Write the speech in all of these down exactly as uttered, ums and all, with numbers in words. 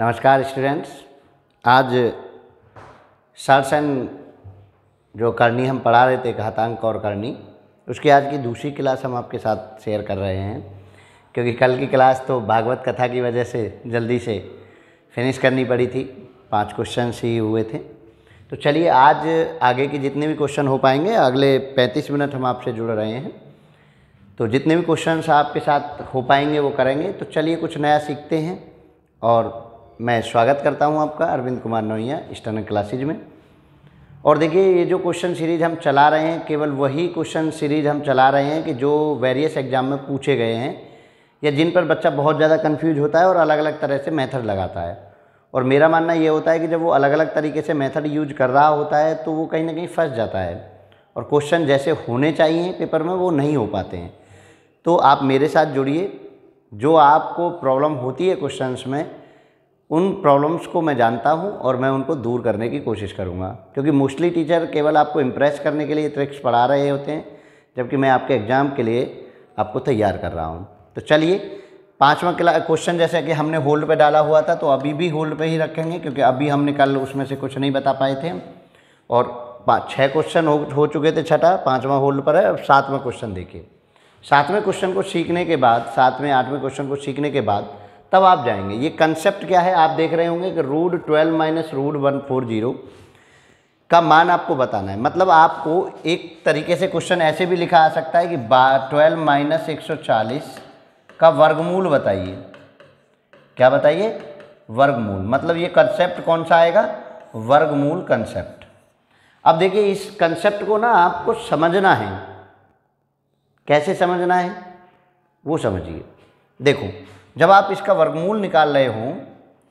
नमस्कार स्टूडेंट्स, आज सालसन जो करनी हम पढ़ा रहे थे, घातांक और करनी, उसकी आज की दूसरी क्लास हम आपके साथ शेयर कर रहे हैं क्योंकि कल की क्लास तो भागवत कथा की वजह से जल्दी से फिनिश करनी पड़ी थी। पांच क्वेश्चन ही हुए थे। तो चलिए आज आगे के जितने भी क्वेश्चन हो पाएंगे, अगले पैंतीस मिनट हम आपसे जुड़ रहे हैं, तो जितने भी क्वेश्चन आपके साथ हो पाएंगे वो करेंगे। तो चलिए कुछ नया सीखते हैं और मैं स्वागत करता हूं आपका अरविंद कुमार नोया स्टनर क्लासेज में। और देखिए, ये जो क्वेश्चन सीरीज़ हम चला रहे हैं, केवल वही क्वेश्चन सीरीज़ हम चला रहे हैं कि जो वेरियस एग्जाम में पूछे गए हैं या जिन पर बच्चा बहुत ज़्यादा कंफ्यूज होता है और अलग अलग तरह से मेथड लगाता है। और मेरा मानना ये होता है कि जब वो अलग अलग तरीके से मेथड यूज कर रहा होता है तो वो कहीं ना कहीं फंस जाता है और क्वेश्चन जैसे होने चाहिए पेपर में वो नहीं हो पाते हैं। तो आप मेरे साथ जुड़िए। जो आपको प्रॉब्लम होती है क्वेश्चंस में, उन प्रॉब्लम्स को मैं जानता हूं और मैं उनको दूर करने की कोशिश करूंगा, क्योंकि मोस्टली टीचर केवल आपको इम्प्रेस करने के लिए ट्रिक्स पढ़ा रहे होते हैं, जबकि मैं आपके एग्ज़ाम के लिए आपको तैयार कर रहा हूं। तो चलिए, पाँचवा क्वेश्चन जैसा कि हमने होल्ड पे डाला हुआ था, तो अभी भी होल्ड पे ही रखेंगे क्योंकि अभी हमने कल उसमें से कुछ नहीं बता पाए थे। और छः क्वेश्चन हो, हो चुके थे, छठा पाँचवा होल्ड पर है। अब सातवां क्वेश्चन देखिए। सातवें क्वेश्चन को सीखने के बाद, सातवें आठवें क्वेश्चन को सीखने के बाद तब आप जाएंगे। ये कंसेप्ट क्या है, आप देख रहे होंगे कि root twelve minus root one four zero का मान आपको बताना है। मतलब आपको एक तरीके से क्वेश्चन ऐसे भी लिखा आ सकता है कि ट्वेल्व माइनस एक सौ चालीस का वर्गमूल बताइए। क्या बताइए? वर्गमूल। मतलब ये कंसेप्ट कौन सा आएगा? वर्गमूल कंसेप्ट। अब देखिए, इस कंसेप्ट को ना आपको समझना है। कैसे समझना है वो समझिए। देखो, जब आप इसका वर्गमूल निकाल रहे हो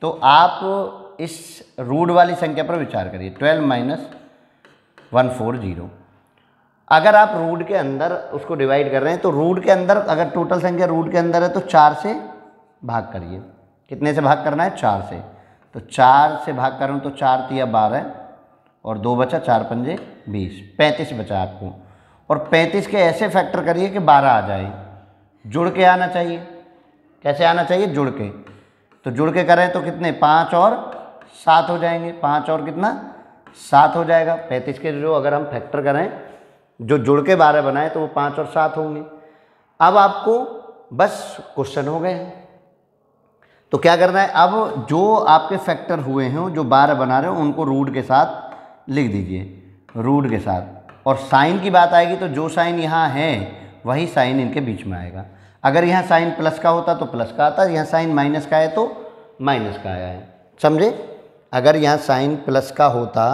तो आप इस रूट वाली संख्या पर विचार करिए, twelve minus one four zero. अगर आप रूट के अंदर उसको डिवाइड कर रहे हैं तो रूट के अंदर, अगर टोटल संख्या रूट के अंदर है तो चार से भाग करिए। कितने से भाग करना है? चार से। तो चार से भाग करूँ तो चार तिया बारह और दो बचा, चार पंजे बीस, पैंतीस बचा आपको। और पैंतीस के ऐसे फैक्टर करिए कि बारह आ जाए। जुड़ के आना चाहिए। कैसे आना चाहिए? जुड़ के। तो जुड़ के करें तो कितने? पाँच और सात हो जाएंगे। पाँच और कितना? सात हो जाएगा। पैंतीस के जो अगर हम फैक्टर करें, जो जुड़ के बारह बनाए, तो वो पाँच और सात होंगे। अब आपको बस क्वेश्चन हो गए हैं तो क्या करना है? अब जो आपके फैक्टर हुए हैं, जो बारह बना रहे हो, उनको रूट के साथ लिख दीजिए, रूट के साथ। और साइन की बात आएगी तो जो साइन यहाँ है वही साइन इनके बीच में आएगा। अगर यहाँ साइन प्लस का होता तो प्लस का आता, यहाँ साइन माइनस का है तो माइनस का आया है। समझे? अगर यहाँ साइन प्लस का होता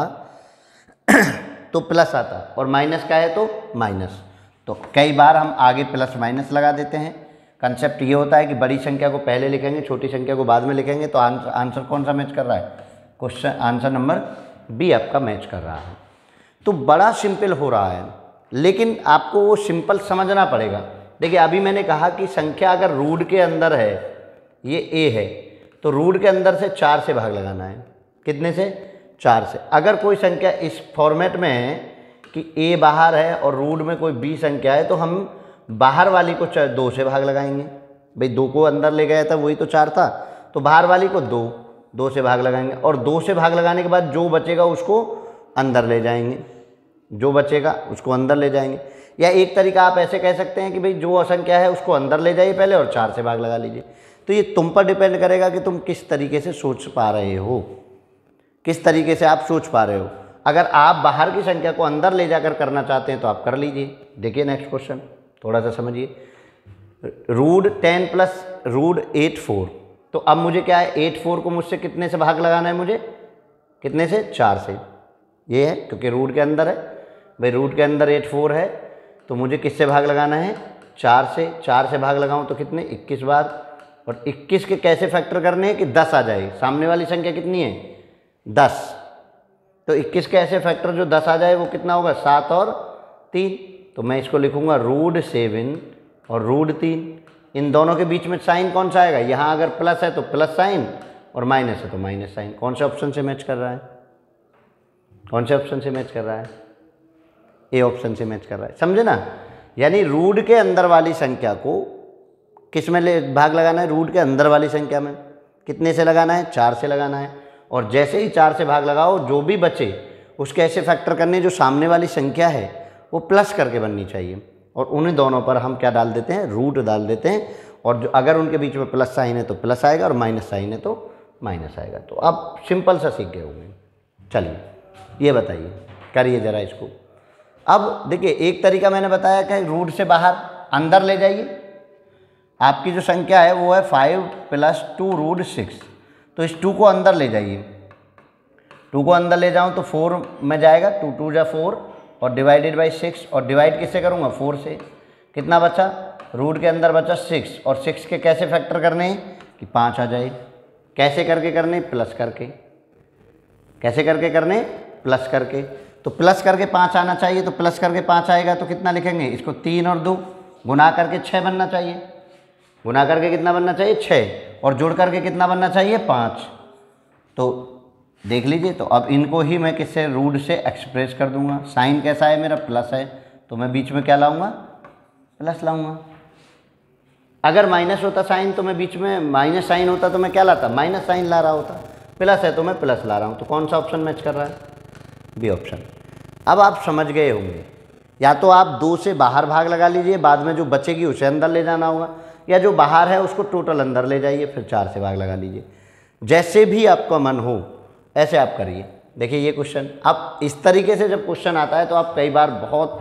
तो प्लस आता और माइनस का है तो माइनस। तो कई बार हम आगे प्लस माइनस लगा देते हैं। कंसेप्ट ये होता है कि बड़ी संख्या को पहले लिखेंगे, छोटी संख्या को बाद में लिखेंगे। तो आंसर आंसर कौन सा मैच कर रहा है? क्वेश्चन आंसर नंबर बी आपका मैच कर रहा है। तो बड़ा सिंपल हो रहा है, लेकिन आपको वो सिंपल समझना पड़ेगा। देखिए, अभी मैंने कहा कि संख्या अगर रूट के अंदर है, ये ए है, तो रूट के अंदर से चार से भाग लगाना है। कितने से? चार से। अगर कोई संख्या इस फॉर्मेट में है कि ए बाहर है और रूट में कोई बी संख्या है, तो हम बाहर वाली को चार दो से भाग लगाएंगे। भाई, दो को अंदर ले गया था, वही तो चार था, तो बाहर वाली को दो दो से भाग लगाएंगे। और दो से भाग लगाने के बाद जो बचेगा उसको अंदर ले जाएंगे, जो बचेगा उसको अंदर ले जाएंगे। या एक तरीका आप ऐसे कह सकते हैं कि भाई जो असंख्या है उसको अंदर ले जाइए पहले और चार से भाग लगा लीजिए। तो ये तुम पर डिपेंड करेगा कि तुम किस तरीके से सोच पा रहे हो, किस तरीके से आप सोच पा रहे हो। अगर आप बाहर की संख्या को अंदर ले जाकर करना चाहते हैं तो आप कर लीजिए। देखिए नेक्स्ट क्वेश्चन, थोड़ा सा समझिए। Root ten plus root eight four. तो अब मुझे क्या है? एट फोर को मुझसे कितने से भाग लगाना है? मुझे कितने से? चार से। ये है क्योंकि रूट के अंदर है। भाई, रूट के अंदर एट फोर है तो मुझे किससे भाग लगाना है? चार से। चार से भाग लगाऊं तो कितने? इक्कीस बार। और इक्कीस के कैसे फैक्टर करने हैं कि दस आ जाए। सामने वाली संख्या कितनी है? दस। तो इक्कीस के ऐसे फैक्टर जो दस आ जाए वो कितना होगा? सात और तीन। तो मैं इसको लिखूंगा रूट सेवन और रूट तीन। इन दोनों के बीच में साइन कौन सा आएगा? यहाँ अगर प्लस है तो प्लस साइन और माइनस है तो माइनस साइन। कौन से ऑप्शन से मैच कर रहा है? कौन से ऑप्शन से मैच कर रहा है? ए ऑप्शन से मैच कर रहा है। समझे ना? यानी रूट के अंदर वाली संख्या को किस में ले भाग लगाना है? रूट के अंदर वाली संख्या में। कितने से लगाना है, चार से लगाना है। और जैसे ही चार से भाग लगाओ, जो भी बचे उसके ऐसे फैक्टर करने जो सामने वाली संख्या है वो प्लस करके बननी चाहिए। और उन्हीं दोनों पर हम क्या डाल देते हैं, रूट डाल देते हैं। और जो अगर उनके बीच में प्लस साइन है तो प्लस आएगा और माइनस साइन है तो माइनस आएगा। तो आप सिंपल सा सीख गए होंगे। चलिए ये बताइए, करिए ज़रा इसको। अब देखिए, एक तरीका मैंने बताया कि रूट से बाहर अंदर ले जाइए। आपकी जो संख्या है वो है five plus two root six, तो इस टू को अंदर ले जाइए। टू को अंदर ले जाऊँ तो फोर में जाएगा, टू टू जा फोर और डिवाइडेड बाई सिक्स, और डिवाइड किससे करूँगा, फोर से। कितना बचा, रूट के अंदर बचा सिक्स। और सिक्स के कैसे फैक्टर करने हैं कि पाँच आ जाए। कैसे करके करने, प्लस करके। कैसे करके करने, प्लस करके। तो प्लस करके पाँच आना चाहिए, तो प्लस करके पाँच आएगा तो कितना लिखेंगे, इसको तीन और दो गुना करके छः बनना चाहिए। गुना करके कितना बनना चाहिए, छः। और जोड़ करके कितना बनना चाहिए, पाँच। तो देख लीजिए। तो अब इनको ही मैं किससे, रूट से एक्सप्रेस कर दूंगा। साइन कैसा है मेरा, प्लस है, तो मैं बीच में क्या लाऊंगा, प्लस लाऊंगा। अगर माइनस होता साइन तो मैं बीच में माइनस साइन होता तो मैं क्या लाता, माइनस साइन ला रहा होता। प्लस है तो मैं प्लस ला रहा हूँ। तो कौन सा ऑप्शन मैच कर रहा है, बी ऑप्शन। अब आप समझ गए होंगे। या तो आप दो से बाहर भाग लगा लीजिए, बाद में जो बचेगी उसे अंदर ले जाना होगा, या जो बाहर है उसको टोटल अंदर ले जाइए, फिर चार से भाग लगा लीजिए। जैसे भी आपका मन हो ऐसे आप करिए। देखिए ये क्वेश्चन, आप इस तरीके से जब क्वेश्चन आता है तो आप कई बार बहुत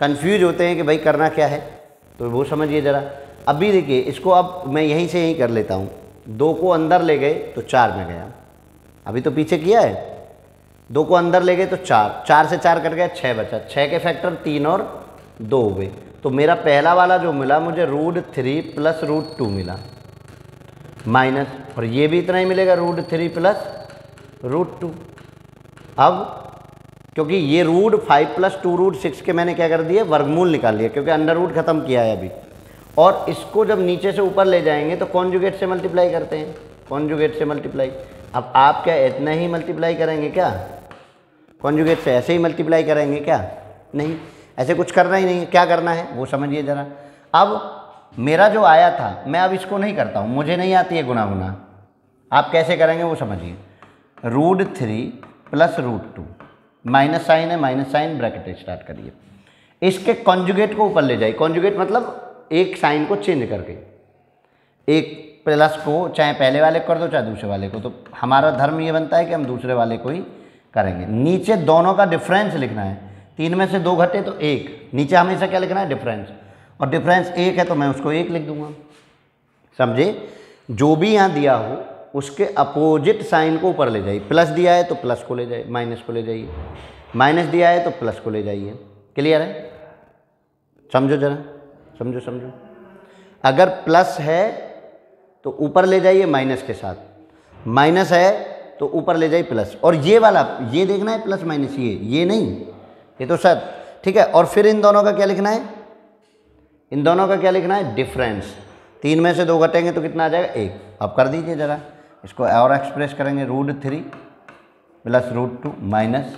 कंफ्यूज होते हैं कि भाई करना क्या है, तो वो समझिए ज़रा। अभी देखिए इसको, अब मैं यहीं से यहीं कर लेता हूँ। दो को अंदर ले गए तो चार में गया, अभी तो पीछे किया है। दो को अंदर ले गए तो चार, चार से चार कर गया, छः बचा। छः के फैक्टर तीन और दो हो गए। तो मेरा पहला वाला जो मिला मुझे root three plus root two मिला माइनस, और ये भी इतना ही मिलेगा, root three plus root two. अब क्योंकि ये root five plus two root six के मैंने क्या कर दिए, वर्गमूल निकाल लिया, क्योंकि अंडर रूट ख़त्म किया है अभी। और इसको जब नीचे से ऊपर ले जाएंगे तो कॉन्जुगेट से मल्टीप्लाई करते हैं, कॉन्जुगेट से मल्टीप्लाई। अब आप क्या इतना ही मल्टीप्लाई करेंगे क्या, कॉन्जुगेट से ऐसे ही मल्टीप्लाई करेंगे क्या, नहीं, ऐसे कुछ करना ही नहीं है। क्या करना है वो समझिए ज़रा। अब मेरा जो आया था, मैं अब इसको नहीं करता हूँ, मुझे नहीं आती है गुना गुना। आप कैसे करेंगे वो समझिए। Root three plus root two, minus sign है, माइनस साइन, ब्रैकेट स्टार्ट करिए। इसके कॉन्जुगेट को ऊपर ले जाइए। कॉन्जुगेट मतलब एक साइन को चेंज करके, एक प्लस को चाहे पहले वाले को कर दो चाहे दूसरे वाले को। तो हमारा धर्म ये बनता है कि हम दूसरे वाले को ही करेंगे। नीचे दोनों का डिफरेंस लिखना है, तीन में से दो घटे तो एक, नीचे हमेशा क्या लिखना है, डिफरेंस। और डिफरेंस एक है तो मैं उसको एक लिख दूंगा। समझे, जो भी यहाँ दिया हो उसके अपोजिट साइन को ऊपर ले जाइए। प्लस दिया है तो प्लस को ले जाइए, माइनस को ले जाइए, माइनस दिया है तो प्लस को ले जाइए। क्लियर है, समझो जरा, समझो समझो। अगर प्लस है तो ऊपर ले जाइए माइनस के साथ, माइनस है तो ऊपर ले जाइए प्लस। और ये वाला, ये देखना है प्लस माइनस, ये ये नहीं, ये तो सर ठीक है। और फिर इन दोनों का क्या लिखना है, इन दोनों का क्या लिखना है, डिफरेंस। तीन में से दो घटेंगे तो कितना आ जाएगा, एक। अब कर दीजिए ज़रा इसको, और एक्सप्रेस करेंगे। Root three plus root two minus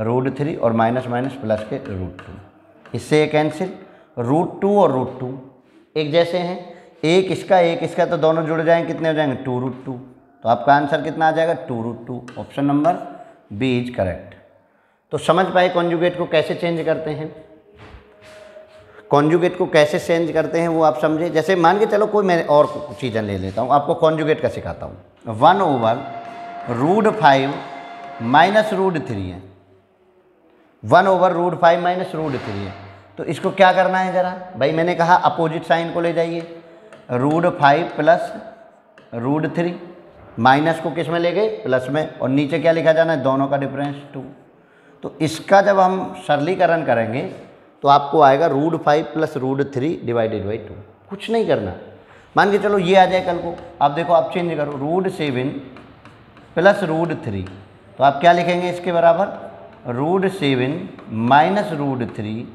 root three और माइनस माइनस प्लस के रूट टू, इससे ये कैंसिल। रूट टू और रूट टू एक जैसे हैं, एक इसका एक इसका, तो दोनों जुड़ जाएंगे, कितने हो जाएंगे, टू रूट टू। तो आपका आंसर कितना आ जाएगा, two root two. Option number B is correct. तो समझ पाए कॉन्जुगेट को कैसे चेंज करते हैं, कॉन्जुगेट को कैसे चेंज करते हैं वो आप समझे। जैसे मान के चलो कोई, मैं और चीज़ें ले लेता हूँ, आपको कॉन्जुगेट का सिखाता हूँ। One over root five minus root three है, one over root five minus root three है। तो इसको क्या करना है ज़रा, भाई मैंने कहा अपोजिट साइन को ले जाइए। Root five plus root three, minus को किस में ले गए, प्लस में, और नीचे क्या लिखा जाना है, दोनों का डिफरेंस टू। तो इसका जब हम सरलीकरण करेंगे तो आपको आएगा root five plus root three divided by two. कुछ नहीं करना, मान के चलो ये आ जाए कल को। आप देखो, आप चेंज करो, root seven plus root three, तो आप क्या लिखेंगे इसके बराबर, root seven minus root three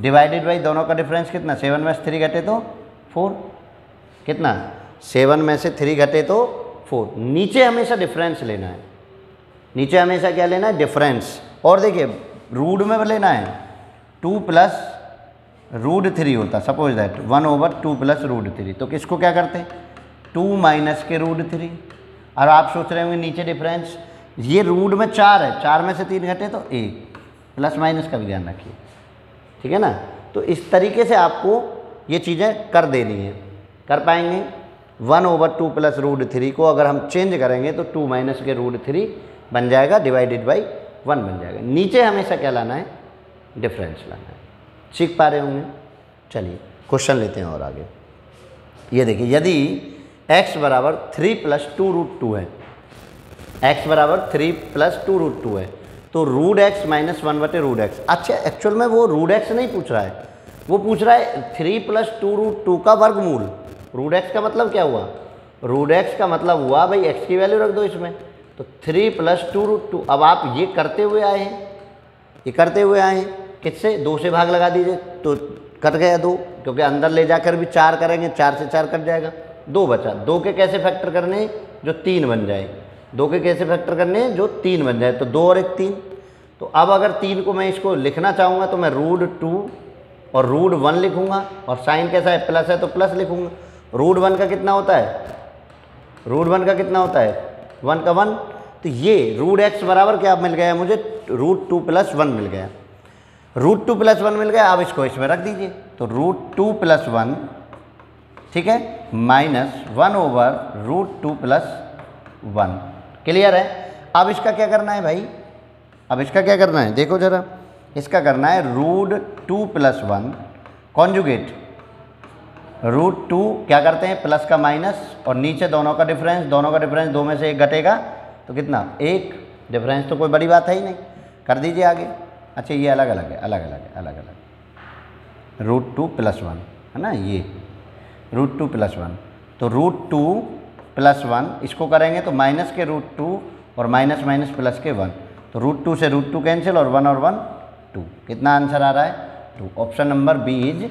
divided by, दोनों का डिफरेंस कितना, सेवन में से थ्री घटे तो फोर, कितना, सेवन में से थ्री घटे तो फोर। नीचे हमेशा डिफरेंस लेना है, नीचे हमेशा क्या लेना है, डिफरेंस। और देखिए रूट में लेना है, टू प्लस रूट थ्री होता suppose that, one over two plus root three, तो किसको क्या करते, टू माइनस के रूट थ्री। और आप सोच रहे होंगे नीचे डिफरेंस, ये रूट में चार है, चार में से तीन घटे तो एक, प्लस माइनस का भी ध्यान रखिए, ठीक है ना। तो इस तरीके से आपको ये चीज़ें कर देनी है, कर पाएंगे। One over two plus root three को अगर हम चेंज करेंगे तो टू माइनस के रूट थ्री बन जाएगा, डिवाइडेड बाई वन बन जाएगा। नीचे हमेशा क्या लाना है, डिफरेंस लाना है। सीख पा रहे होंगे। चलिए क्वेश्चन लेते हैं और आगे। ये देखिए, यदि x बराबर three plus two root two है, x बराबर three plus two root two है, तो रूट एक्स माइनस वन बटे रूट एक्स। अच्छा, एक्चुअल में वो रूट एक्स नहीं पूछ रहा है, वो पूछ रहा है three plus two root two का वर्गमूल। रूट एक्स का मतलब क्या हुआ, रूट एक्स का मतलब हुआ भाई एक्स की वैल्यू रख दो इसमें, तो three plus two root two. अब आप ये करते हुए आए हैं, ये करते हुए आए हैं किससे, दो से भाग लगा दीजिए तो कट गया दो, क्योंकि अंदर ले जाकर भी चार करेंगे, चार से चार कट जाएगा, दो बचा। दो के कैसे फैक्टर करने, जो तीन बन जाए, दो के कैसे फैक्टर करने, जो तीन बन जाए, तो दो और एक तीन। तो अब अगर तीन को मैं इसको लिखना चाहूँगा तो मैं रूट टू और रूट वन लिखूँगा, और साइन कैसा है, प्लस है तो प्लस लिखूँगा। रूट वन का कितना होता है, रूट वन का कितना होता है, वन का वन। तो ये रूट एक्स बराबर क्या मिल गया मुझे, रूट टू प्लस वन मिल गया, रूट टू प्लस वन मिल गया। आप इसको इसमें रख दीजिए, तो रूट टू प्लस वन, ठीक है, minus one over root two plus one. Clear है। अब इसका क्या करना है भाई, अब इसका क्या करना है, देखो जरा, इसका करना है root two plus one conjugate. Root two क्या करते हैं, प्लस का माइनस, और नीचे दोनों का डिफरेंस, दोनों का डिफरेंस, दो में से एक घटेगा तो कितना, एक। डिफरेंस तो कोई बड़ी बात है ही नहीं, कर दीजिए आगे। अच्छा, ये अलग अलग है, अलग अलग है, अलग अलग, रूट टू प्लस वन है ना, ये रूट टू प्लस वन। तो रूट टू प्लस वन इसको करेंगे तो माइनस के रूट टू और माइनस माइनस प्लस के वन, तो रूट टू से रूट टू कैंसिल, और वन और वन टू। कितना आंसर आ रहा है, two. Option number B is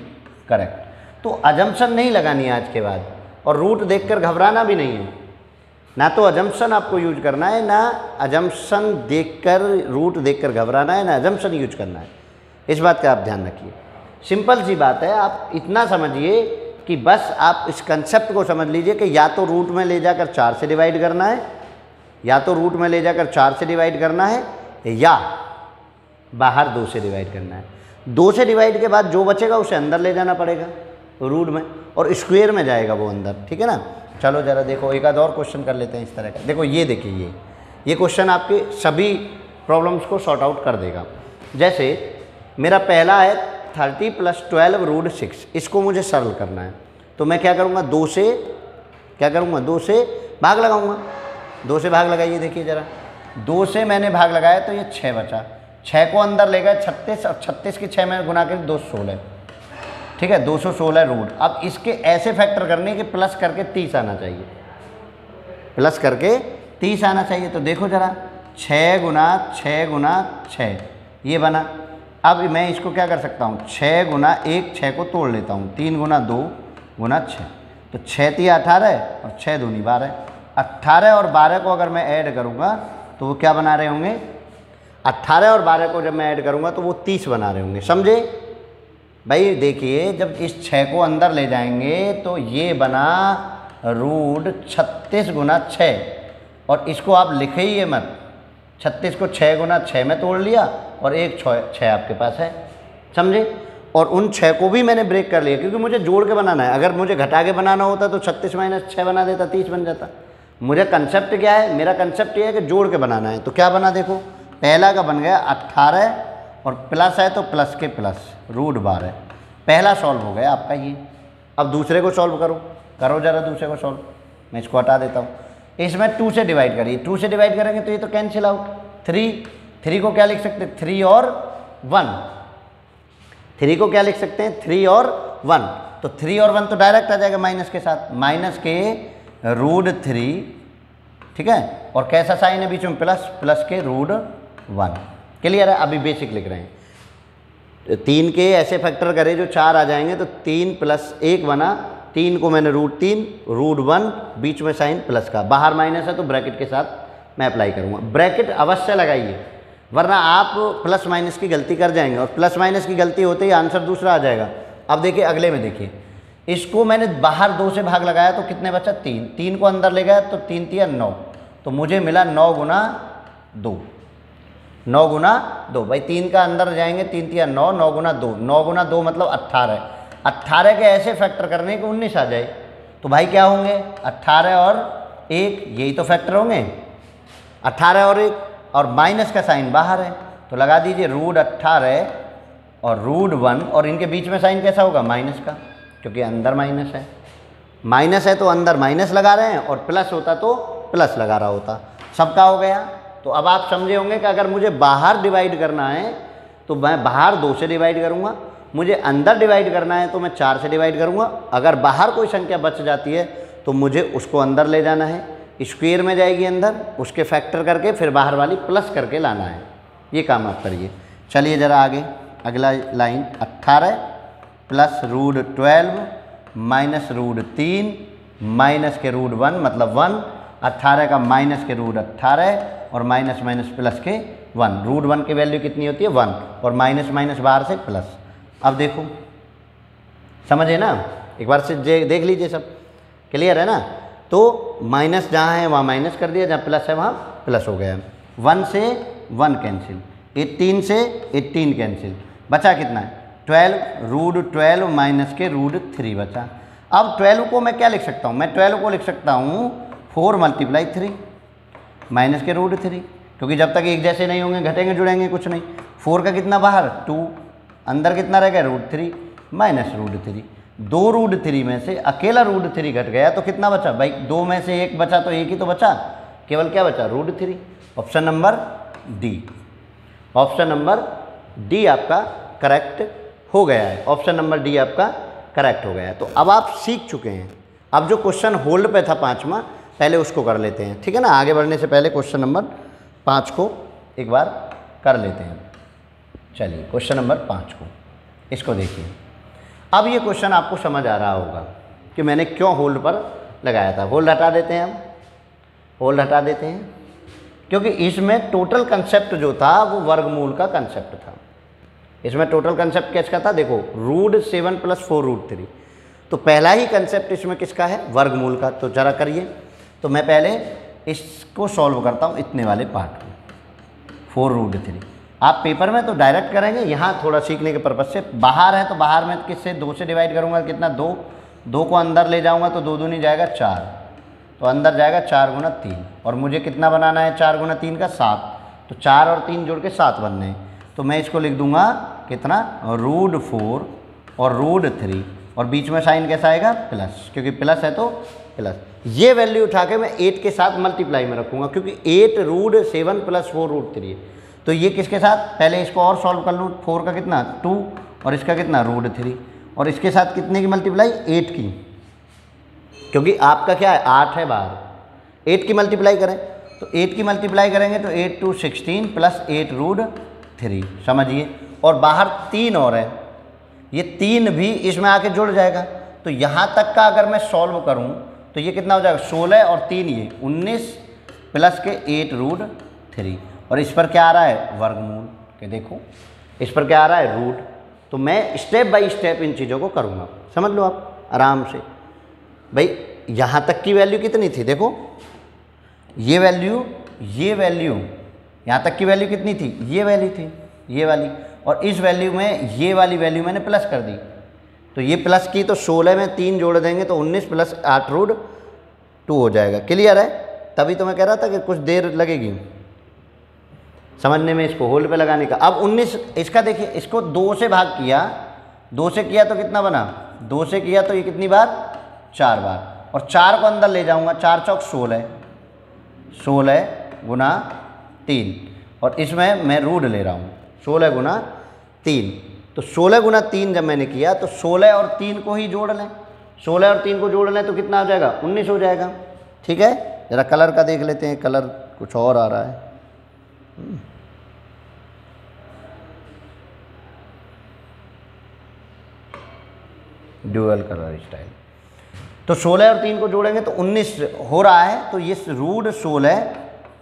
correct. तो अजम्पशन नहीं लगानी है आज के बाद, और रूट देखकर घबराना भी नहीं है, ना तो अजम्पशन आपको यूज करना है, ना अजम्पशन देखकर, रूट देखकर घबराना है, ना अजम्पशन यूज करना है। इस बात का आप ध्यान रखिए। सिंपल सी बात है, आप इतना समझिए कि बस आप इस कंसेप्ट को समझ लीजिए कि या तो रूट में ले जाकर चार से डिवाइड करना है, या तो रूट में ले जाकर चार से डिवाइड करना है, या बाहर दो से डिवाइड करना है। दो से डिवाइड के बाद जो बचेगा उसे अंदर ले जाना पड़ेगा रूट में, और स्क्वायर में जाएगा वो अंदर, ठीक है ना। चलो जरा देखो, एक आध और क्वेश्चन कर लेते हैं इस तरह का। देखो ये देखिए, ये ये क्वेश्चन आपके सभी प्रॉब्लम्स को सॉर्ट आउट कर देगा। जैसे मेरा पहला है thirty plus twelve root six, इसको मुझे सरल करना है, तो मैं क्या करूँगा, दो से क्या करूँगा, दो से भाग लगाऊँगा। दो से भाग लगाइए, देखिए जरा, दो से मैंने भाग लगाया तो ये छः बचा, छः को अंदर ले गए छत्तीस, और छत्तीस की छः में गुना कर दो सौ सोलह, ठीक है, दो सौ सोलह रूट। अब इसके ऐसे फैक्टर करने के प्लस करके तीस आना चाहिए, प्लस करके तीस आना चाहिए। तो देखो जरा, छः गुना छः गुना छः, ये बना। अब मैं इसको क्या कर सकता हूँ, छः गुना एक, छः को तोड़ लेता हूँ, तीन गुना दो गुना छः, तो छः तिया अठारह और छः दूनी बारह। अट्ठारह और बारह को अगर मैं ऐड करूँगा तो वो क्या बना रहे होंगे, अट्ठारह और बारह को जब मैं ऐड करूँगा तो वो तीस बना रहे होंगे, समझे भाई। देखिए जब इस छः को अंदर ले जाएंगे तो ये बना रूट छत्तीस गुना छः, और इसको आप लिखे ही ये मत, छत्तीस को छः गुना छः में तोड़ लिया और एक छः आपके पास है, समझे। और उन छः को भी मैंने ब्रेक कर लिया, क्योंकि मुझे जोड़ के बनाना है। अगर मुझे घटा के बनाना होता तो छत्तीस माइनस छः बना देता, तीस बन जाता। मुझे कंसेप्ट क्या है, मेरा कंसेप्ट ये है कि जोड़ के बनाना है। तो क्या बना देखो, पहला का बन गया अट्ठारह, और प्लस है तो प्लस के प्लस रूट बारह। पहला सॉल्व हो गया आपका ये। अब दूसरे को सॉल्व करो, करो जरा दूसरे को सॉल्व। मैं इसको हटा देता हूँ, इसमें टू से डिवाइड करिए, टू से डिवाइड करेंगे तो ये तो कैंसिल आउट। थ्री, थ्री को क्या लिख सकते हैं, थ्री और वन, थ्री को क्या लिख सकते हैं, थ्री और वन। तो थ्री और वन तो डायरेक्ट आ जाएगा माइनस के साथ, माइनस के रूट थ्री, ठीक है, और कैसा साइन है बीच में, प्लस, प्लस के रूट वन। क्लियर है। अभी बेसिक लिख रहे हैं, तीन के ऐसे फैक्टर करें जो चार आ जाएंगे, तो तीन प्लस एक बना, तीन को मैंने रूट तीन, रूट वन, बीच में साइन प्लस का, बाहर माइनस है तो ब्रैकेट के साथ मैं अप्लाई करूँगा। ब्रैकेट अवश्य लगाइए, वरना आप प्लस माइनस की गलती कर जाएंगे, और प्लस माइनस की गलती होते ही आंसर दूसरा आ जाएगा। अब देखिए अगले में, देखिए इसको मैंने बाहर दो से भाग लगाया तो कितने बचा तीन, तीन को अंदर ले गया तो तीन तीन नौ, तो मुझे मिला नौ गुना दो, नौ गुना दो। भाई तीन का अंदर जाएंगे, तीन तीन नौ, नौ गुना दो, नौ गुना दो मतलब अट्ठारह, अट्ठारह के ऐसे फैक्टर करने के उन्नीस आ जाए तो भाई क्या होंगे अट्ठारह और एक, यही तो फैक्टर होंगे अट्ठारह और एक, और माइनस का साइन बाहर है तो लगा दीजिए रूट अट्ठारह और रूट वन, और इनके बीच में साइन कैसा होगा माइनस का, क्योंकि अंदर माइनस है, माइनस है तो अंदर माइनस लगा रहे हैं और प्लस होता तो प्लस लगा रहा होता, सबका हो गया। तो अब आप समझे होंगे कि अगर मुझे बाहर डिवाइड करना है तो मैं बाहर दो से डिवाइड करूँगा, मुझे अंदर डिवाइड करना है तो मैं चार से डिवाइड करूँगा, अगर बाहर कोई संख्या बच जाती है तो मुझे उसको अंदर ले जाना है, स्क्वेयर में जाएगी अंदर, उसके फैक्टर करके फिर बाहर वाली प्लस करके लाना है, ये काम आप करिए। चलिए ज़रा आगे, अगला लाइन अट्ठारह plus root twelve minus root तीन माइनस के रूट वन मतलब वन, अट्ठारह का माइनस के रूट अट्ठारह और माइनस माइनस प्लस के वन, रूट वन की वैल्यू कितनी होती है वन और माइनस माइनस बाहर से प्लस। अब देखो समझे ना, एक बार से देख लीजिए सब क्लियर है ना। तो माइनस जहाँ है वहाँ माइनस कर दिया, जहाँ प्लस है वहाँ प्लस हो गया, वन से वन कैंसिल, एट्टीन से एट्टीन कैंसिल, बचा कितना है ट्वेल्व, रूट ट्वेल्व माइनस के रूट थ्री बचा। अब ट्वेल्व को मैं क्या लिख सकता हूँ, मैं ट्वेल्व को लिख सकता हूँ फोर मल्टीप्लाई थ्री माइनस के रूट थ्री, क्योंकि जब तक एक जैसे नहीं होंगे घटेंगे जुड़ेंगे कुछ नहीं। फोर का कितना बाहर टू, अंदर कितना रह गया root three minus root three, दो रूट थ्री में से अकेला रूट थ्री घट गया तो कितना बचा भाई, दो में से एक बचा तो एक ही तो बचा, केवल क्या बचा root three. Option number D, option number D आपका करेक्ट हो गया है, ऑप्शन नंबर डी आपका करेक्ट हो गया है। तो अब आप सीख चुके हैं। अब जो क्वेश्चन होल्ड पे था पाँचवा, पहले उसको कर लेते हैं, ठीक है ना, आगे बढ़ने से पहले क्वेश्चन नंबर पाँच को एक बार कर लेते हैं। चलिए क्वेश्चन नंबर पाँच को, इसको देखिए। अब ये क्वेश्चन आपको समझ आ रहा होगा कि मैंने क्यों होल्ड पर लगाया था। होल्ड हटा देते हैं हम, होल्ड हटा देते हैं, क्योंकि इसमें टोटल कंसेप्ट जो था वो वर्गमूल का कंसेप्ट था। इसमें टोटल कंसेप्ट किसका था, देखो root seven plus four root three, तो पहला ही कंसेप्ट इसमें किसका है वर्गमूल का। तो जरा करिए, तो मैं पहले इसको सॉल्व करता हूँ, इतने वाले पार्ट को फोर रूट थ्री। आप पेपर में तो डायरेक्ट करेंगे, यहाँ थोड़ा सीखने के पर्पज़ से, बाहर है तो बाहर में किससे दो से डिवाइड करूँगा, कितना दो, दो को अंदर ले जाऊँगा तो दो दूनी जाएगा चार, तो अंदर जाएगा चार गुना तीन, और मुझे कितना बनाना है चार गुना तीन का सात, तो चार और तीन जोड़ के सात बनने हैं, तो मैं इसको लिख दूँगा कितना रूट फोर और रूट थ्री, और बीच में साइन कैसा आएगा प्लस, क्योंकि प्लस है तो प्लस। ये वैल्यू उठा के मैं एट के साथ मल्टीप्लाई में रखूँगा, क्योंकि eight root seven plus four root three है, तो ये किसके साथ, पहले इसको और सॉल्व कर लूँ, फोर का कितना टू और इसका कितना रूट थ्री, और इसके साथ कितने की मल्टीप्लाई एट की, क्योंकि आपका क्या है आठ है बाहर, एट की मल्टीप्लाई करें तो एट की मल्टीप्लाई करेंगे तो eight two sixteen plus eight root three, समझिए, और बाहर तीन और है, ये तीन भी इसमें आके जुड़ जाएगा, तो यहाँ तक का अगर मैं सॉल्व करूँ तो ये कितना हो जाएगा सोलह और तीन ये उन्नीस प्लस के एट रूट थ्री, और इस पर क्या आ रहा है वर्गमूल के, देखो इस पर क्या आ रहा है रूट। तो मैं स्टेप बाय स्टेप इन चीज़ों को करूँगा, समझ लो आप आराम से। भाई यहाँ तक की वैल्यू कितनी थी, देखो ये वैल्यू, ये वैल्यू, यहाँ तक की वैल्यू कितनी थी, ये वैल्यू थी, ये वाली, और इस वैल्यू में ये वाली वैल्यू मैंने प्लस कर दी, तो ये प्लस की, तो सोलह में तीन जोड़ देंगे तो उन्नीस प्लस आठ रूट टू हो जाएगा। क्लियर है, तभी तो मैं कह रहा था कि कुछ देर लगेगी समझने में इसको होल्ड पे लगाने का। अब उन्नीस इसका देखिए, इसको दो से भाग किया, दो से किया तो कितना बना, दो से किया तो ये कितनी बार चार बार, और चार को अंदर ले जाऊंगा, चार चौक सोलह, सोलह गुना तीन, और इसमें मैं रूट ले रहा हूँ सोलह गुना तीन, तो सोलह गुना तीन जब मैंने किया तो सोलह और तीन को ही जोड़ लें, सोलह और तीन को जोड़ लें तो कितना हो जाएगा उन्नीस हो जाएगा। ठीक है, ज़रा कलर का देख लेते हैं, कलर कुछ और आ रहा है, ड्यूअल कलर स्टाइल, तो सोलह और तीन को जोड़ेंगे तो उन्नीस हो रहा है, तो ये रूट सोलह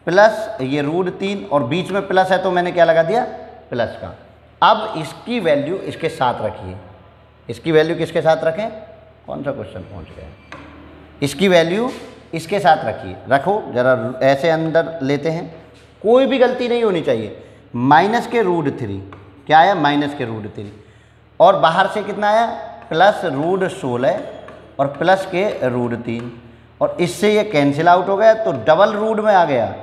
प्लस ये रूट तीन, और बीच में प्लस है तो मैंने क्या लगा दिया प्लस का। अब इसकी वैल्यू इसके साथ रखिए, इसकी वैल्यू किसके साथ रखें कौन सा क्वेश्चन पहुंच गया। इसकी वैल्यू इसके साथ रखिए, रखो ज़रा, ऐसे अंदर लेते हैं, कोई भी गलती नहीं होनी चाहिए। माइनस के रूट थ्री, क्या आया? माइनस के रूट थ्री, और बाहर से कितना आया? प्लस रूट सोलह और प्लस के रूट तीन, और इससे ये कैंसिल आउट हो गया, तो डबल रूट में आ गया।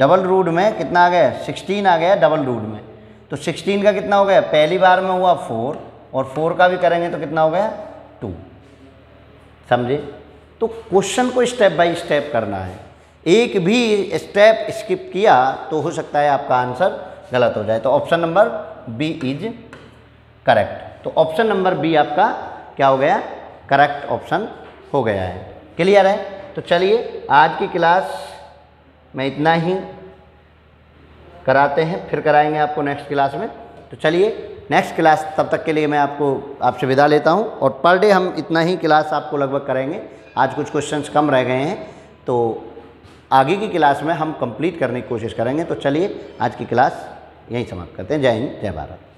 डबल रूट में कितना आ गया? सिक्सटीन आ गया डबल रूट में। तो सिक्सटीन का कितना हो गया? पहली बार में हुआ फोर, और फोर का भी करेंगे तो कितना हो गया? टू। समझे? तो क्वेश्चन को स्टेप बाय स्टेप करना है, एक भी स्टेप स्किप किया तो हो सकता है आपका आंसर गलत हो जाए। तो option number B is correct. तो ऑप्शन नंबर बी आपका क्या हो गया? करेक्ट ऑप्शन हो गया है। क्लियर है? तो चलिए आज की क्लास में इतना ही कराते हैं, फिर कराएंगे आपको नेक्स्ट क्लास में। तो चलिए नेक्स्ट क्लास, तब तक के लिए मैं आपको आपसे विदा लेता हूं। और पर डे हम इतना ही क्लास आपको लगभग करेंगे, आज कुछ क्वेश्चंस कम रह गए हैं तो आगे की क्लास में हम कंप्लीट करने की कोशिश करेंगे। तो चलिए आज की क्लास यहीं समाप्त करते हैं। जय हिंद, जय भारत।